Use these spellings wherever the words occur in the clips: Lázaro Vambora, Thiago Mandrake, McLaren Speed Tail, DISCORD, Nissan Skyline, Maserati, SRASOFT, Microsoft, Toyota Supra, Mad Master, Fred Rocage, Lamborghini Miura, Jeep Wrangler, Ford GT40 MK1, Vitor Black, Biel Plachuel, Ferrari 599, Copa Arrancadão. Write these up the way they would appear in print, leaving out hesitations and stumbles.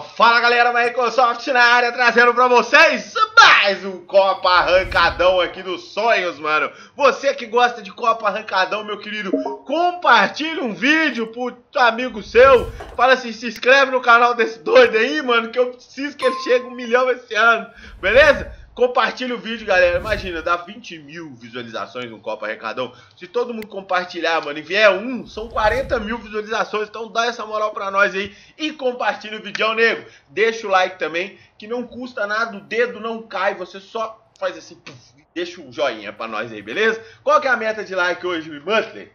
Fala galera, Microsoft na área, trazendo pra vocês mais um Copa Arrancadão aqui dos sonhos, mano. Você que gosta de Copa Arrancadão, meu querido, compartilha um vídeo pro amigo seu. Fala assim, se inscreve no canal desse doido aí, mano, que eu preciso que ele chegue 1 milhão esse ano, beleza? Compartilha o vídeo, galera. Imagina, dá 20 mil visualizações no Copa Arrancadão. Se todo mundo compartilhar, mano, e vier um, são 40 mil visualizações. Então dá essa moral pra nós aí e compartilha o vídeo, nego. Deixa o like também, que não custa nada, o dedo não cai. Você só faz assim, puff, deixa um joinha pra nós aí, beleza? Qual que é a meta de like hoje, Butler?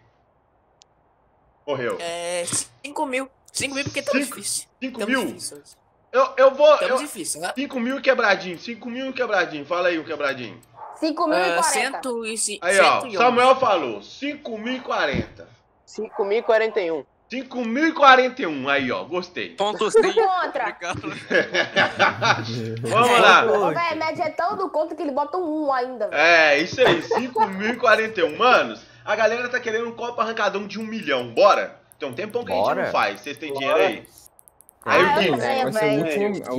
Morreu. É, 5 mil. 5 mil porque tá difícil. 5 mil? Eu vou... Tamo difícil, né? 5 mil quebradinho, 5 mil quebradinho. Fala aí o quebradinho. 5 mil e 40. Aí, ó, Samuel falou, 5 mil e 40. 5 mil e 41. 5 mil e 41, aí, ó, gostei. Ponto 5. Contra. Vamos lá. O velho, a média é tão do contra que ele bota um 1 ainda. Véio. É, isso aí, 5 mil e 41. Manos, a galera tá querendo um Copa Arrancadão de 1 milhão, bora? Tem um tempão que a gente não faz, vocês têm dinheiro aí? Aí o dinheiro. 1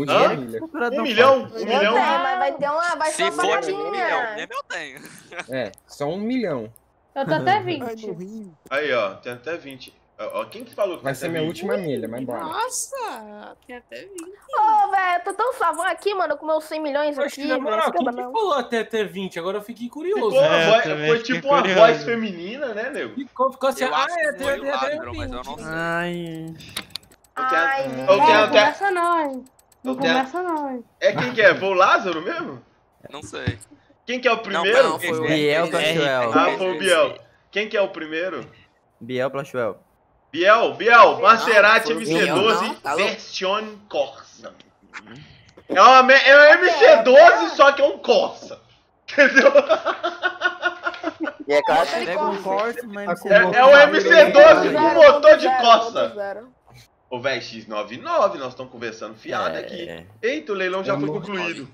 milhão? 1 milhão? Vai ter uma. Vai ser uma paradinha. Eu tenho. É, só 1 milhão. Eu tô até 20. Aí, ó, tem até 20. Ó, quem que falou que vai ser minha última milha, mas bora. Nossa, tem até 20. Ô, velho, eu tô tão favor aqui, mano, com meus 100 milhões aqui. Não, mano, quem que falou até 20? Agora eu fiquei curioso. Foi tipo uma voz feminina, né, nego? Ficou assim, ah, é até 20. Ai. Não começa não, hein? É quem que é? Foi o Lázaro mesmo? Não sei. Quem que é o primeiro? Não, foi o Biel Plachuel. Ah, foi o Biel. Quem que é o primeiro? Biel Plachuel. Biel, Maserati MC12 Version Corsa. É um MC12, só que é um Corsa. Entendeu? É um MC12 com motor de Corsa. Ô, véi, X99, nós estamos conversando fiado aqui. Eita, o leilão já foi concluído.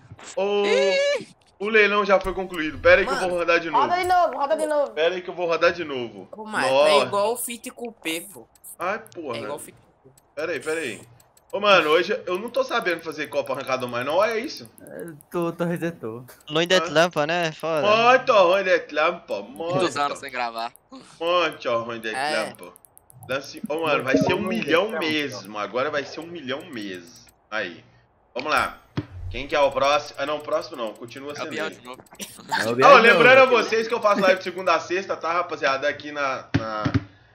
O leilão já foi concluído. Pera aí que eu vou rodar de novo. Roda de novo. Pera aí que eu vou rodar de novo. É igual o Fit Coupé, pô. Ai, porra. É igual o Fit Coupé. Pera aí. Ô, mano, hoje eu não tô sabendo fazer Copa Arrancadão mais, não. É isso? Tô resetou. Longe de Tlampa, né? Foda. Muito ruim de Tlampa. Muitos anos sem gravar. Muito ruim de Tlampa. Lance... Oh, mano, vai ser 1 milhão mesmo. Agora vai ser 1 milhão mesmo. Aí. Vamos lá. Quem que é o próximo? Ah, não, o próximo não. Continua sendo ele. Não, lembrando a vocês que eu faço live de segunda a sexta, tá, rapaziada? Aqui na...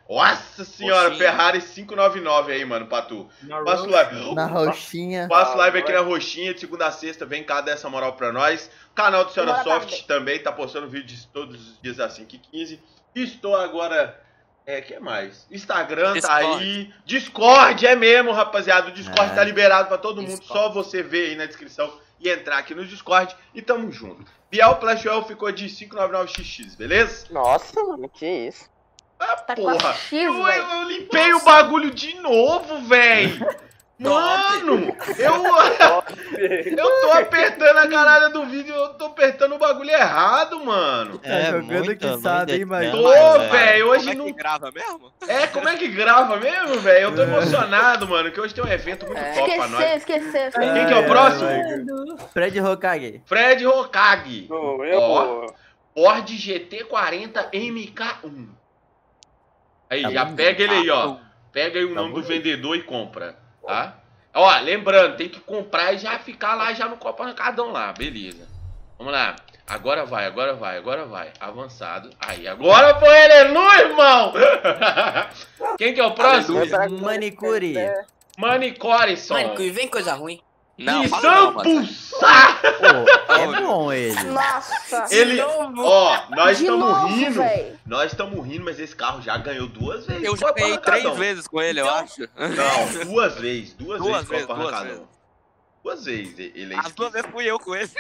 Nossa senhora, Ferrari 599 aí, mano, Patu. Faço live. Na roxinha. Faço live aqui na roxinha, de segunda a sexta. Vem cá, dá essa moral pra nós. O canal do Senhora Soft também tá postando vídeos todos os dias às 5h15. Estou agora... É, que mais? Instagram tá aí. Discord é mesmo, rapaziada. O Discord tá liberado pra todo mundo. Só você ver aí na descrição e entrar aqui no Discord. E tamo junto. Biel Plachuel ficou de 599xx, beleza? Nossa, mano, que isso? Ah, tá porra. Eu limpei o bagulho de novo, velho. Mano, eu tô apertando a caralho do vídeo, eu tô apertando o bagulho errado, mano. É, jogando aqui, sabe, hein, mas... Tô, velho, hoje não... Como é que grava mesmo? É, como é que grava mesmo, velho? Eu tô emocionado, mano, que hoje tem um evento muito top pra nós. Esqueceu. Quem que é o próximo? Fred Rocage. Fred Rocage. Ford GT40 MK1. Aí, já pega ele aí, ó. Pega aí o nome do vendedor e compra. Tá? Ó, lembrando, tem que comprar e já ficar lá já no Copa Arrancadão lá, beleza. Vamos lá. Agora vai. Avançado. Aí, agora foi aleluia, irmão! Quem que é o próximo? Manicure, vem coisa ruim. Não, Nissan Pulsar! É bom ele. Nossa, ó, nós estamos rindo. Nós estamos rindo, mas esse carro já ganhou 2 vezes. Eu já ganhei 3 vezes com ele, eu acho. Não, 2 vezes. Duas vezes. Ele é esquisito. As 2 vezes fui eu com esse.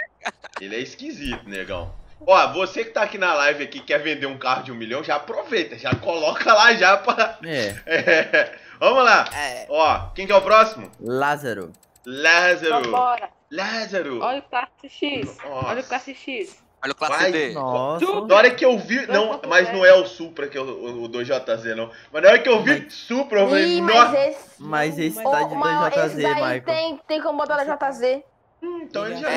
Ele é esquisito, negão. Ó, você que tá aqui na live aqui, quer vender um carro de 1 milhão, já aproveita, já coloca lá já pra... Vamos lá. Ó, quem que é o próximo? Lázaro. Olha o classe X. Olha o classe X. Olha o classe D. Nossa. Na hora que eu vi... Não, mas não é o Supra que o 2JZ, não. Mas na hora que eu vi Supra, eu falei... Mas esse tá de 2JZ, Michael. Tem como botar na JZ. Então ele já...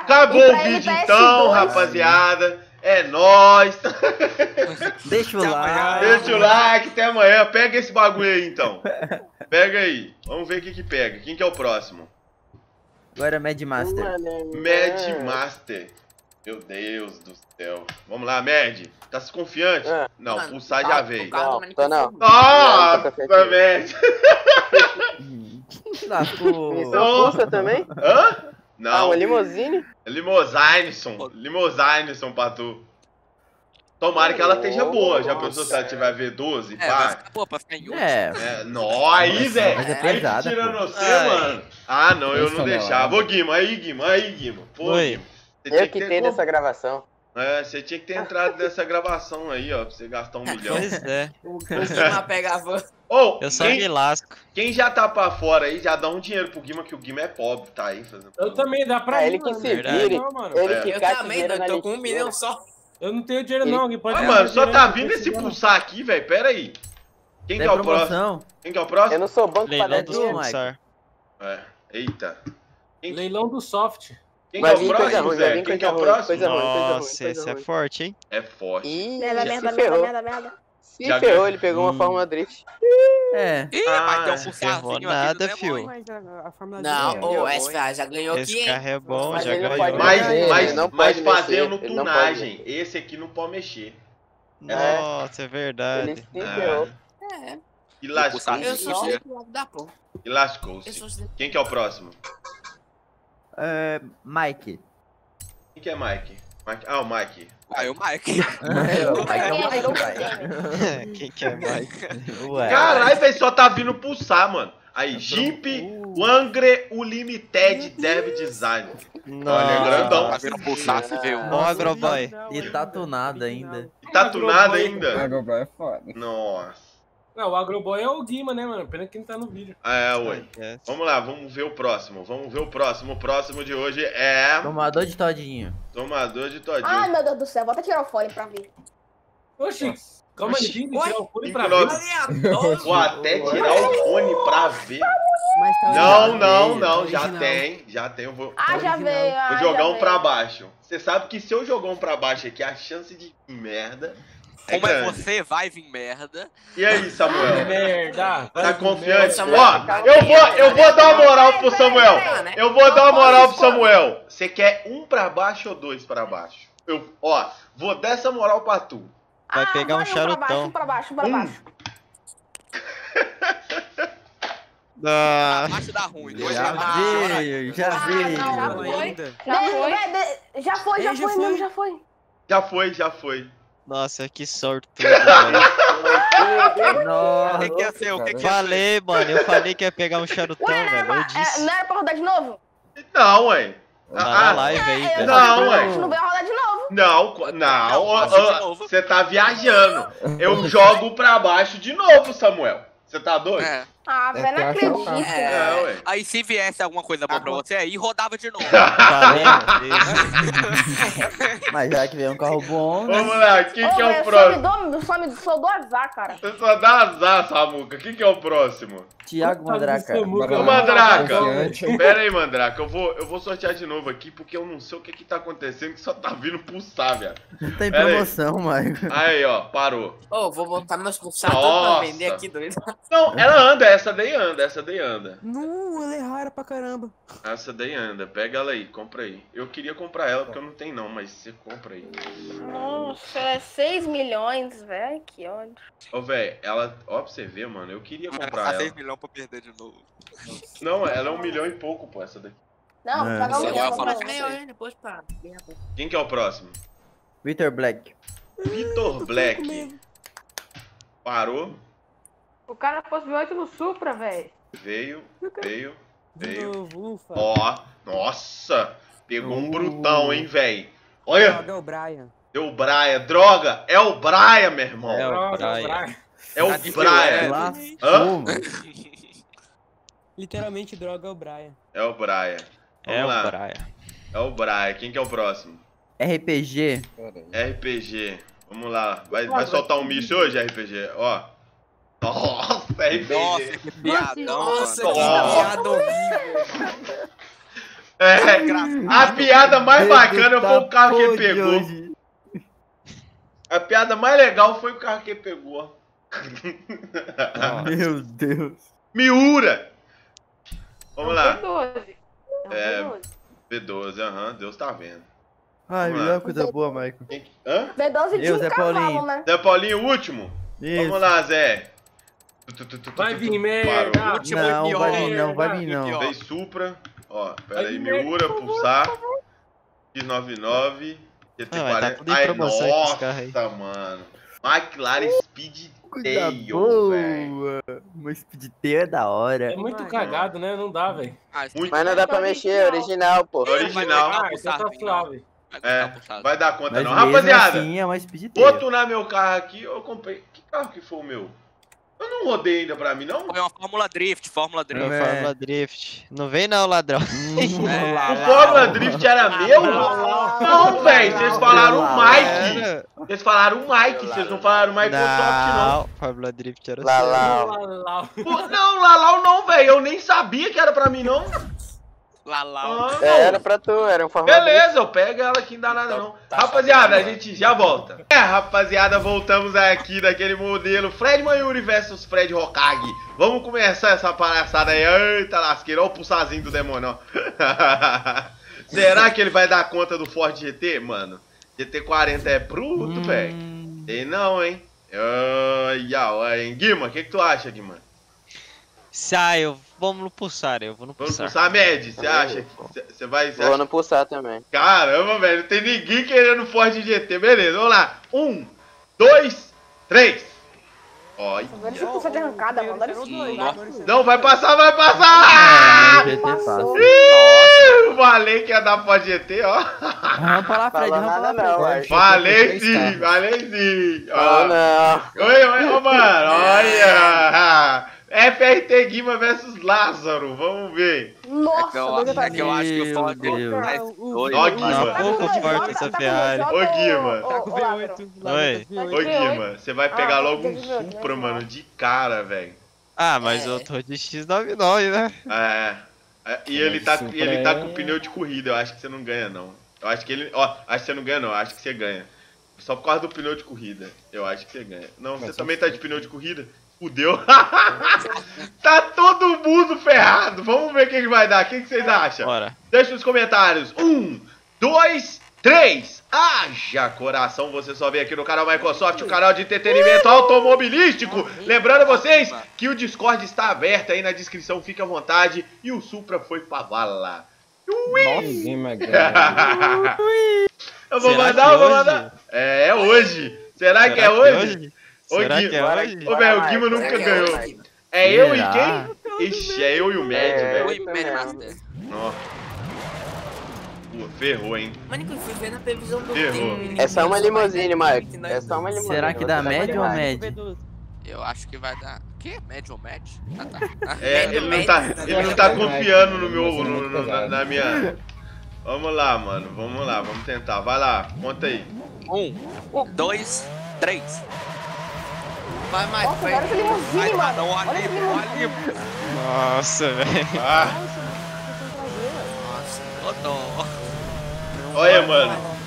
Acabou o vídeo então, rapaziada. É nóis. Deixa o like. Deixa o like, até amanhã. Pega esse bagulho aí, então. Pega aí. Vamos ver o que que pega. Quem que é o próximo? Agora é Mad Master. Mad Master. Meu Deus do céu. Vamos lá, Mad. Tá se confiante? É. Não, mano, pulsar já veio. Não. Nossa, Mad. Nossa, também? Hã? Não. Ah, uma limousine? Limousine, pra tu. Tomara que ela esteja boa. Já pensou se ela tiver V12? É. Nó, aí, Zé. Tirando você, mano. Ah, não, eu não deixava. Ô, Guima, aí, Guima, aí, Guima. Pô, Guima. Eu que tenho nessa gravação. É, você tinha que ter entrado nessa gravação aí, ó, pra você gastar 1 milhão. Pois é. Eu só me lasco. Quem já tá pra fora aí, já dá um dinheiro pro Guima, que o Guima é pobre, tá aí fazendo... Eu também, dá pra ele, mano. Eu também, eu tô com 1 milhão só. Eu não tenho dinheiro não, pode... Ah, mano, só tá vindo esse pulsar aqui, velho, pera aí. Quem que é o próximo? Quem que é o próximo? Eu não sou banco pra dar dinheiro, Michael. É, eita. Leilão do soft. Quem é o próximo, Zé? Quem é o próximo? Nossa, esse é forte, hein? É forte. Merda. Se ferrou, ele pegou uma Fórmula Drift. É. Ih, mas tem um pulsarzinho nada, fio. Não, o SFA já ganhou aqui, hein? Esse carro é bom, já ganhou. Mas fazendo tunagem, esse aqui não pode mexer. Nossa, é verdade. Ele se ferrou. É. E lascou-se. Eu sou o do lado da pô. E lascou-se. Quem que é o próximo? Mike. Quem que é Mike? Ah, o Mike. Ah, é o Mike. Quem que é Mike? Ué. Caralho, velho, só tá vindo pulsar, mano. Aí, Jeep Wrangler Unlimited Dev Design. Não, olha, é grandão. Tá vindo pulsar, você vê o Agroboy. E tá tunado ainda. O Agroboy é foda. Nossa. Não, o Agroboy é o Guima, né, mano? Pena que não tá no vídeo. É, ué. Vamos lá, vamos ver o próximo. O próximo de hoje é... Tomador de todinho. Ai, meu Deus do céu. Bota tirar o fone pra ver. Oxi. Calma aí, tirar o fone pra ver. Vou até tirar o fone pra ver. Não. Já tem. Já veio. Vou jogar um pra baixo. Você sabe que se eu jogar um pra baixo aqui, a chance de merda... Como é você vai vir merda. E aí, Samuel? Merda. Tá confiante? Ó, eu vou dar uma moral pro Samuel. Você quer um pra baixo ou dois pra baixo? Ó, vou dar essa moral pra tu. Vai pegar um charutão. Um pra baixo. Abaixo dá ruim. Já foi. Nossa, que sortudo, mano. Nossa, o que é falei, mano. Eu falei que ia pegar um charutão, velho. Eu disse. Não era pra rodar de novo? Não, ué. Na live aí, velho. Não, ué. Não vai rodar de novo. Não. Você tá viajando. Eu jogo pra baixo de novo, Samuel. Você tá doido? É. Ah, velho, não acredito. Aí se viesse alguma coisa boa pra você, aí rodava de novo. Tá vendo? Mas já que veio um carro bom... Vamos lá, quem que é o próximo? Eu só dou azar, cara. Você só dá azar, Samuca. Quem que é o próximo? Thiago Mandrake. Ô, Mandrake. Pera aí, Mandrake. Eu vou sortear de novo aqui, porque eu não sei o que tá acontecendo, que só tá vindo pulsar, velho. Não tem promoção, Maio. Aí, ó, parou. Ô, vou botar meus pulsadores pra vender aqui, doido. Não, ela anda, essa daí anda. Não, ela é rara pra caramba. Essa daí anda, pega ela aí, compra aí. Eu queria comprar ela, porque eu não tenho não, mas você compra aí. Nossa, ela é 6 milhões, velho, que ódio. Ô, velho, ela, ó pra você ver, mano, eu queria comprar ela. 6 milhões pra perder de novo. Não, ela é 1 milhão e pouco, pô, essa daqui. Não, paga 1 milhão, depois paga. Quem que é o próximo? Vitor Black. Vitor Black. Parou. O cara postou 8 no Supra, velho. Veio. Ó, nossa. Pegou um brutão, hein, velho. Olha. Droga, é o Brian. Droga. É o Brian, meu irmão. É o Brian. Hã? Literalmente, droga é o Brian. É o Brian. Quem que é o próximo? RPG. RPG. Vamos lá. Vai soltar um míssil hoje, RPG? Ó. Nossa, RPG. Nossa, que piadão. Nossa, que piada horrível. É, a piada mais bacana foi o carro que pegou. A piada mais legal foi o carro que pegou. Meu Deus. Miura. Vamos lá. É, B12, aham, Deus tá vendo. Ai, me dá uma coisa boa, Maicon. Hã? B12 tinha um cavalo, né? Zé Paulinho, o último? Isso. Vamos lá, Zé. Vai vir merda. Não, vai vir não. Vem Supra. Ó, pera aí, Miura, pulsar. 599. GT40. Ai, nossa, mano. McLaren Speed Tail, velho. Uma Speed Tail é da hora. É muito cagado, né? Não dá, velho. Mas não dá pra mexer, é original, pô. Original. Vai dar conta não. Rapaziada, vou tunar meu carro aqui. Eu comprei. Que carro que foi o meu? Eu não rodei ainda pra mim, não? É uma Fórmula Drift, Fórmula Drift. Não vem não, ladrão. O Fórmula Drift era meu? Não, velho, vocês falaram o Mike. Vocês falaram o Mike, vocês não falaram o Microsoft, não. Fórmula Drift era seu. Não, Lalau não, velho, eu nem sabia que era pra mim, não. Lalau. É, era pra tu, era um Fórmula Drift. Beleza, eu pego ela que não dá nada, não. Rapaziada, a gente já volta. É, rapaziada, voltamos aqui daquele modelo Fred Manhuri versus Fred Rocage. Vamos começar essa palhaçada aí. Eita lasqueira, olha o pulsazinho do demônio. Será que ele vai dar conta do Ford GT, mano? GT40 é bruto, velho. Tem não, hein? Ai, Guima, o que tu acha, Guima? Sai, vamos no pulsar, eu vou no pulsar. Vamos pulsar, Med, você acha? Você vai... Vou no pulsar também. Caramba, velho, não tem ninguém querendo Ford GT. Beleza, vamos lá. 1, 2, 3. Olha. Pulsar de arrancada, mano. Não, vai passar, vai passar! Falei que ia dar Ford GT, ó. Vamos pra lá, Fred, vamos pra lá. Falei sim, ó. Não. Oi, Romano, olha. FRT Guima versus Lázaro, vamos ver. Nossa, eu acho que o Ford é pouco forte essa Ferrari. Ô Guima, tá com V8. Ô Guima, você vai pegar logo um Supra, mano, de cara, velho. Ah, mas eu tô de X99, né? É. E ele tá com pneu de corrida, eu acho que você não ganha, não. Eu acho que ele. Ó, acho que você não ganha, não, eu acho que você ganha. Só por causa do pneu de corrida, eu acho que você ganha. Não, você também tá de pneu de corrida? Fudeu. Tá todo mundo ferrado. Vamos ver o que vai dar. O que vocês acham? Bora. Deixa nos comentários. 1, 2, 3. Haja coração. Você só vem aqui no canal Microsoft, o canal de entretenimento automobilístico. Lembrando a vocês que o Discord está aberto aí na descrição. Fique à vontade. E o Supra foi pra vala. Nossa, eu vou mandar, É hoje. Será que é hoje? Ô, velho, o Guima nunca ganhou. É eu e quem? Ixi, é eu e o Mad, velho. Eu e o Mad Master. Nossa. Pô, ferrou, hein? Ferrou. É só uma limousine, Maicon. É só uma limousine. Será que dá Mad ou Mad? Eu acho que vai dar... Quê? Mad ou Mad? É, ele não tá confiando no meu... na minha... Vamos lá, mano. Vamos lá, vamos tentar. Vai lá, conta aí. 1, 2, 3. Vai mais, nossa, vai. Nossa, velho. Nossa, olha, mano.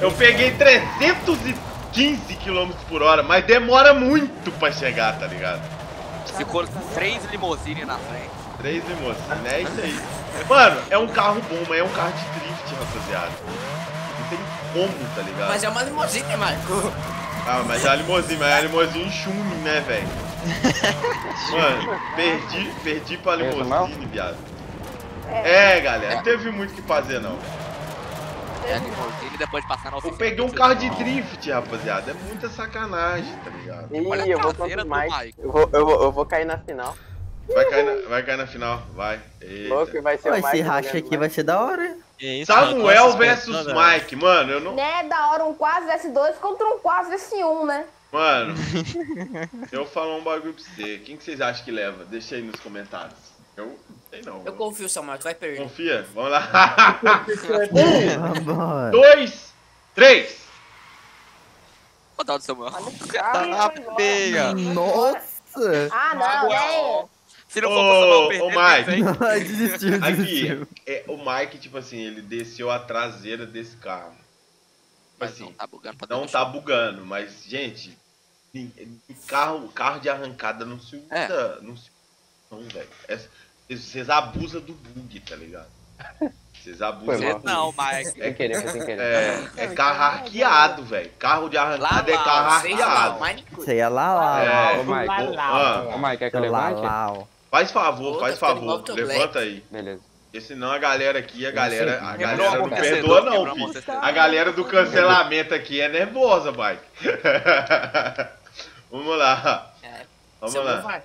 Eu peguei 315 km por hora, mas demora muito pra chegar, tá ligado? Ficou 3 limousines na frente. 3 limousines, é isso aí. Mano, é um carro bom, mas é um carro de drift, rapaziada. Não tem como, tá ligado? Mas é uma limousine, Marco. Ah, mas é a limousine, chume, né, velho? Mano, perdi pra limousine, viado. É, galera, não teve muito o que fazer, não. É a limousine depois de passar na oficina. Eu peguei um carro de drift, rapaziada. É muita sacanagem, tá ligado? Ih, olha, eu vou contra o Mike. Eu vou cair na final. Vai cair na final, vai. Louco, vai ser o Mike. Esse racha aqui vai ser da hora, hein? Isso, Samuel versus Mike, mano, eu não... É da hora um 4S2 contra um 4S1, né? Mano, eu falo um bagulho pra você. Quem que vocês acham que leva? Deixa aí nos comentários. Eu... Sei não. Eu confio, Samuel, tu vai perder. Confia, vamos lá. 1, 2, 3. Rodado, Samuel. Pega. Nossa. Ah, não, é. Se não for pro Samuel perder, Mike. Desistiu, desistiu. Aqui, o Mike, tipo assim, ele desceu a traseira desse carro. Mas assim, não tá bugando, mas, gente, carro de arrancada não se usa. É. Não se usa, velho. Vocês abusam do bug, tá ligado? Vocês abusam. Não, Mike. Sem querer, sem querer. É carro hackeado, velho. Carro de arrancada é carro hackeado. Você ia lá, ô Mike. Ô Mike, é que eu levanto? Faz favor, levanta aí. Beleza. Porque senão a galera aqui, a galera não perdoa não, filho. A galera do cancelamento aqui é nervosa, Mike. Vamos lá. Vamos lá.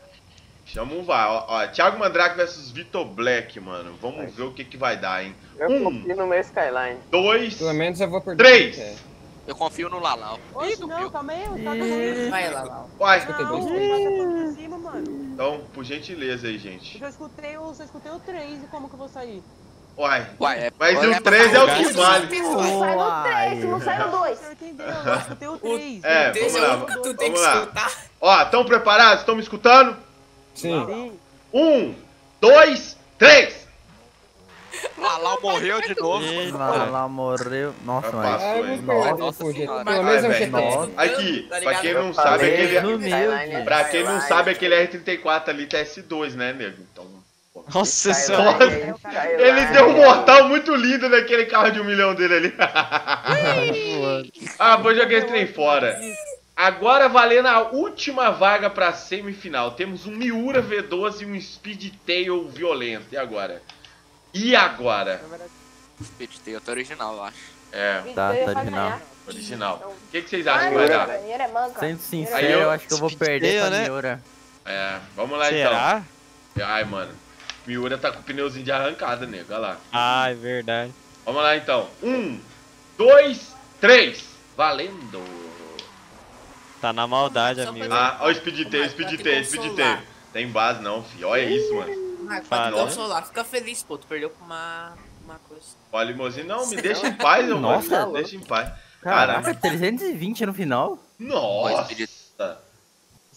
Chama um VAR, ó, Thiago Mandrake versus Vitor Black, mano. Vamos ver o que que vai dar, hein. Eu confio no meu Skyline. 2, pelo menos eu vou perder. 3. Eu confio no Lalau. Oxe, não, calma aí, vai, Lalau. Vai. Então, por gentileza aí, gente. Eu escutei o 3 e como que eu vou sair? Uai, mas o 3 é o que vale. Não sai no 3, não sai no 2. Eu entendi, eu escutei o 3. É, vamos lá. Ó, estão preparados? Estão me escutando? Sim. 1, 2, 3. Lalau morreu de novo. Lalau morreu. Nossa, mas... Aqui, pra quem não sabe, aquele... Pra quem não sabe, aquele R34 ali tá S2, né, nego? Então... Nossa senhora. Ele deu um mortal muito lindo naquele carro de 1 milhão dele ali. Ah, vou jogar esse trem fora. Agora valendo a última vaga pra semifinal. Temos um Miura V12 e um Speed Tail violento. E agora? E agora? Speed Tail tá original, eu acho. É. Tá original. Original. O que vocês acham que vai dar? Sendo sincero, eu acho que eu vou perder pra Miura. É, vamos lá então. Será? Ai, mano. Miura tá com o pneuzinho de arrancada, nego. Olha lá. Ah, é verdade. Vamos lá então. 1, 2, 3. Valendo. Tá na maldade, amigo. Ah, olha o Speed Tail. Tem base não, filho. Olha isso, mano. Solar. Fica feliz, pô. Tu perdeu com uma coisa. Olha, limousine, não, me deixa em paz, meu mano. Me deixa em paz. Caraca, 320 no final? Nossa.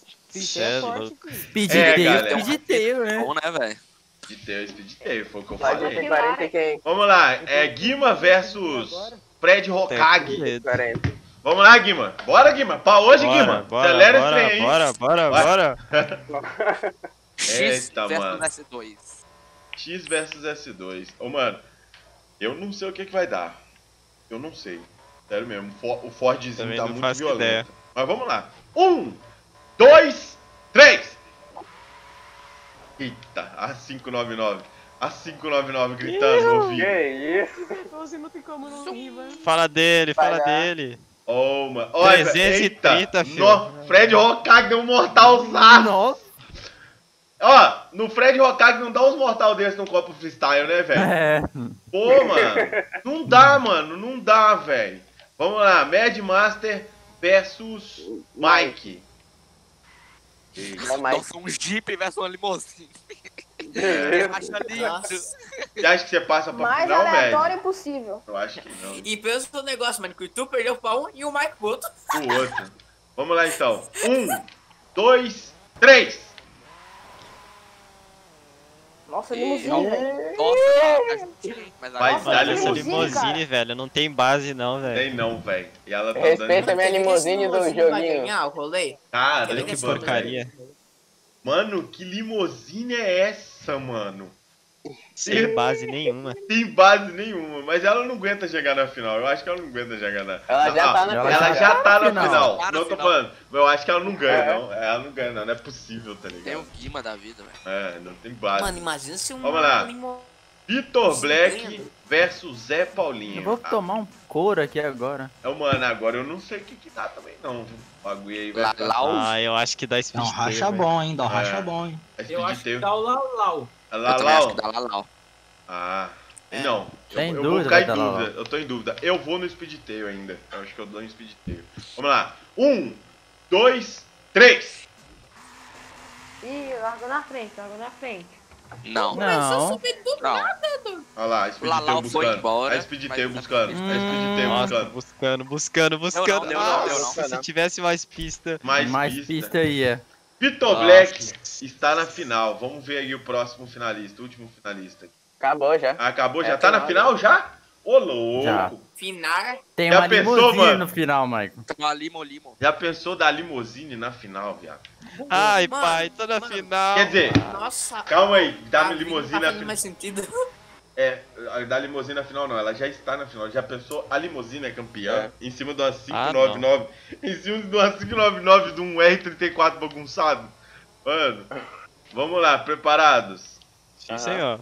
Speed Tail, né? Bom, né, velho? Speed Tail, foi o que eu falei. Vamos lá, é Guima versus Fred Rocage. Vamos lá, Guima. Bora, Guima. Pra hoje, Guima. Acelera esse trem aí. Bora. Eita, mano. X versus S2. Ô, mano, eu não sei o que vai dar. Eu não sei. Sério mesmo. O Fordzinho tá muito violento. Mas vamos lá. 1, 2, 3. Eita, a 599. A 599 gritando no ouvido. Que isso? Fala dele. Oh, mano. Olha, 330, filho. No Fred Rocage deu um mortal zaço. Nossa. Ó, no Fred Rocage não dá uns mortal desse no copo freestyle, né, velho? É. Pô, mano. Não dá, mano. Não dá, velho. Vamos lá. Mad Master versus Mike. Nossa, um Jeep versus uma limousine. Você acha que você passa pra mais final, velho? Mais aleatório possível. Eu acho que não. E pensa no negócio, mano, que tu perdeu pra um e o Mike pro outro. Vamos lá, então. 1, 2, 3. Nossa, limousine, velho. Mas olha essa limousine, velho. Não tem base, não, velho. Tem não, velho. E ela tá dando... Respeita a minha limousine do joguinho. Vai ganhar o rolê? Cara, que porcaria. Mano, que limousine é essa, mano? Sem base nenhuma. Sem base nenhuma, mas ela não aguenta chegar na final. Eu acho que ela não aguenta chegar na final. Ela já tá na final. Não tô falando. Eu acho que ela não ganha, não. Ela não ganha, não. Não é possível, tá ligado? Tem o Guima da vida, velho. É, não tem base. Mano, imagina se um... Vamos lá. Vitor Black versus Zé Paulinho. Eu vou tomar um couro aqui agora. Mano, agora eu não sei o que que dá também, não. O bagulho aí vai ficar... eu acho que dá Speed Tail. Dá um racha bom, hein? Eu acho que dá o Lalau. Eu acho que dá Lalau. Ah, não. Eu vou ficar em dúvida. Eu tô em dúvida. Eu vou no Speed Tail ainda. Eu acho que eu dou no Speed Tail. Vamos lá. 1, 2, 3. Ih, largou na frente. Não. Começou a subir do nada, Edu. Olha lá, a Speed Tail buscando. Embora, a Speed Tail buscando. Buscando. Nossa, se tivesse mais pista. Mais pista ia. Vitor Black está na final. Vamos ver aí o próximo finalista, o último finalista. Acabou já. Acabou já? Tá na final já? Ô, louco. Já. Final. Tem já uma limousine no final, Maicon. Já pensou da limousine na final, viado? Ai, mano, pai, tô na final. Quer dizer, nossa, calma aí, dá limousine na final. É, dá limousine na final não, ela já está na final. Já pensou, a limousine é campeã em cima de uma 599, em cima de uma 599 de um R34 bagunçado. Mano, vamos lá, preparados? Sim, senhor.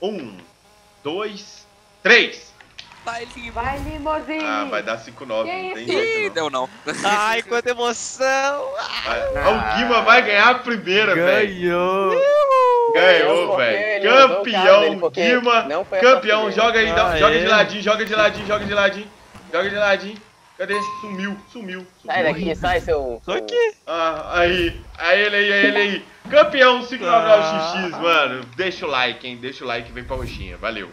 1, 2, 3. Vai, limousine. Ah, vai dar 5-9. Ih, deu não. Ai, quanta emoção. O Guima vai ganhar a primeira, velho. Ganhou, velho. Campeão, Guima. Campeão, joga aí. Joga de ladinho, joga de ladinho. Cadê? Sumiu. Sai daqui, sai, seu... Só aqui. Ah, aí. Aí ele aí. Campeão, 599XX, mano. Deixa o like, hein. Deixa o like, vem pra roxinha. Valeu.